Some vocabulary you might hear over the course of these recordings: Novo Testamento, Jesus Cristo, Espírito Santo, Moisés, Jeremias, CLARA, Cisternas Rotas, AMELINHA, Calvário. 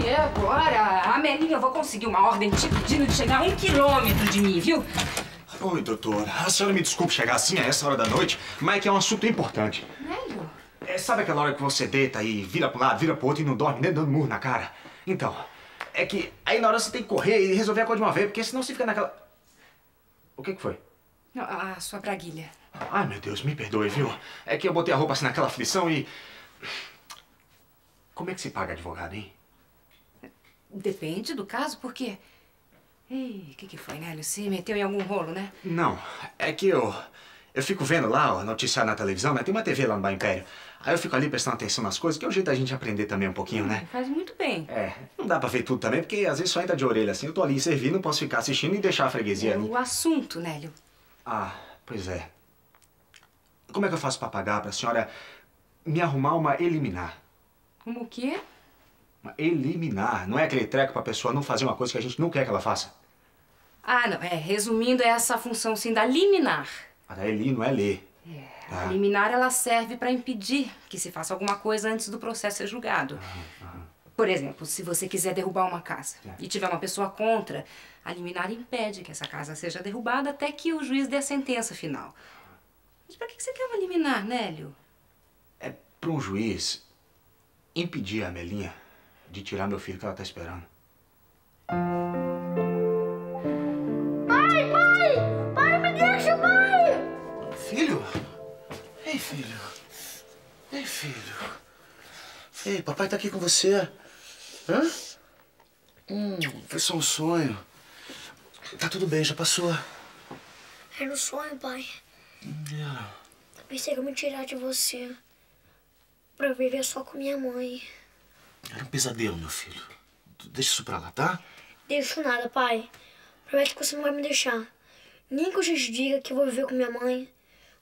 vier agora, Amelinha, eu vou conseguir uma ordem te pedindo de chegar a 1 quilômetro de mim, viu? Oi, doutora. A senhora me desculpe chegar assim a essa hora da noite, mas é um assunto importante. Velho? É, sabe aquela hora que você deita e vira pro lado, vira pro outro e não dorme, nem dando murro na cara? Então, é que aí na hora você tem que correr e resolver a coisa de uma vez, porque senão você fica naquela... O que que foi? Não, a sua braguilha. Ai, meu Deus, me perdoe, viu? É que eu botei a roupa assim naquela aflição e... Como é que se paga advogado, hein? Depende do caso, porque... Ei, o que que foi, Nélio? Você meteu em algum rolo, né? Não, é que eu fico vendo lá, ó, noticiário na televisão, né? Tem uma TV lá no Império. Aí eu fico ali prestando atenção nas coisas, que é o jeito da gente aprender também um pouquinho, né? Faz muito bem. É, não dá pra ver tudo também, porque às vezes só entra de orelha assim. Eu tô ali servindo, não posso ficar assistindo e deixar a freguesia ali. O assunto, Nélio. Ah, pois é. Como é que eu faço pra pagar pra senhora me arrumar uma eliminar? Como o quê? Uma eliminar. Não é aquele treco pra pessoa não fazer uma coisa que a gente não quer que ela faça? Ah, não. É, resumindo, é essa função, sim, da liminar. A da Eli não é lei. É. Tá. A liminar, ela serve pra impedir que se faça alguma coisa antes do processo ser julgado. Por exemplo, se você quiser derrubar uma casa e tiver uma pessoa contra, a liminar impede que essa casa seja derrubada até que o juiz dê a sentença final. Mas pra que você quer uma liminar, Nélio? É pra um juiz impedir a Amelinha de tirar meu filho que ela tá esperando. Pai, pai! Pai, me deixa, pai! Filho? Ei, filho. Ei, filho. Ei, papai tá aqui com você. Hã? Foi só um sonho. Tá tudo bem, já passou. Era um sonho, pai. Eu pensei que eu me tirar de você pra viver só com minha mãe. Era um pesadelo, meu filho. Deixa isso pra lá, tá? Deixo nada, pai. Prometo que você não vai me deixar. Nem que eu te diga que eu vou viver com minha mãe,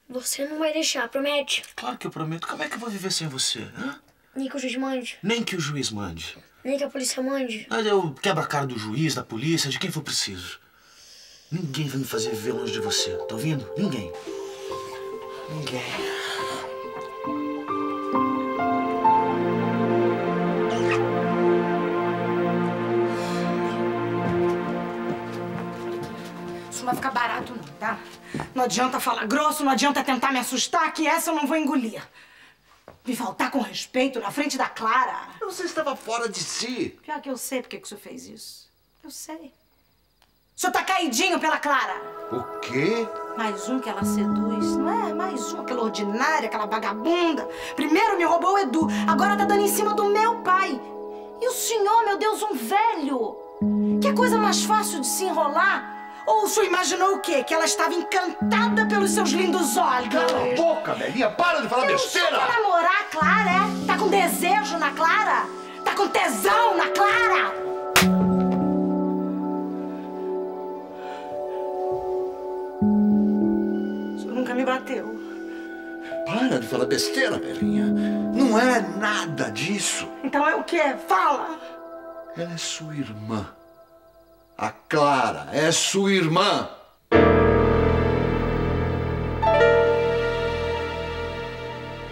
você não vai deixar, promete? Claro que eu prometo. Como é que eu vou viver sem você, hã? Nem que o juiz mande. Nem que o juiz mande. Nem que a polícia mande. Eu quebro a cara do juiz, da polícia, de quem for preciso. Ninguém vai me fazer viver longe de você, tá ouvindo? Ninguém. Ninguém. Não vai ficar barato não, tá? Não adianta falar grosso, não adianta tentar me assustar, que essa eu não vou engolir. Me faltar com respeito na frente da Clara. Você estava fora de si. Pior que eu sei porque que o senhor fez isso. Eu sei. O senhor tá caidinho pela Clara. O quê? Mais um que ela seduz, não é? Mais um, aquela ordinária, aquela vagabunda. Primeiro me roubou o Edu, agora tá dando em cima do meu pai. E o senhor, meu Deus, um velho. Que coisa mais fácil de se enrolar. Ou o senhor imaginou o quê? Que ela estava encantada pelos seus lindos olhos. Cala a boca, Belinha. Para de falar besteira. Você quer namorar a Clara, é? Tá com desejo na Clara? Tá com tesão na Clara? O senhor nunca me bateu. Para de falar besteira, Belinha. Não é nada disso. Então é o quê? Fala. Ela é sua irmã. A Clara é sua irmã.